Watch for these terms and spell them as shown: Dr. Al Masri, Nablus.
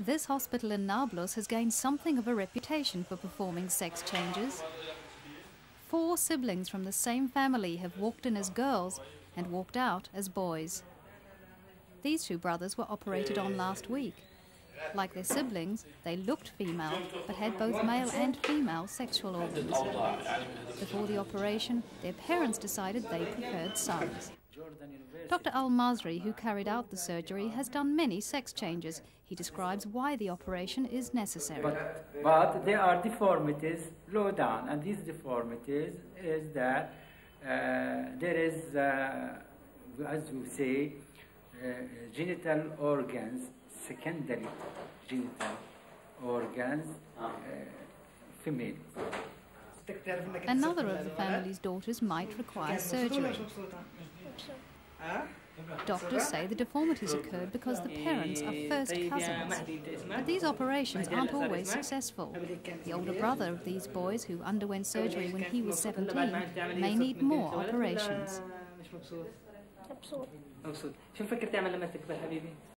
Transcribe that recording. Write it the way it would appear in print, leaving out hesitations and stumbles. This hospital in Nablus has gained something of a reputation for performing sex changes. 4 siblings from the same family have walked in as girls and walked out as boys. These 2 brothers were operated on last week. Like their siblings, they looked female, but had both male and female sexual organs. Before the operation, their parents decided they preferred sons. Dr. Al Masri, who carried out the surgery, has done many sex changes. He describes why the operation is necessary. But there are deformities low down, and these deformities is that there is, as we say, genital organs, secondary genital organs, female. Another of the family's daughters might require surgery. Doctors say the deformities occurred because the parents are first cousins. But these operations aren't always successful. The older brother of these boys, who underwent surgery when he was 17, may need more operations.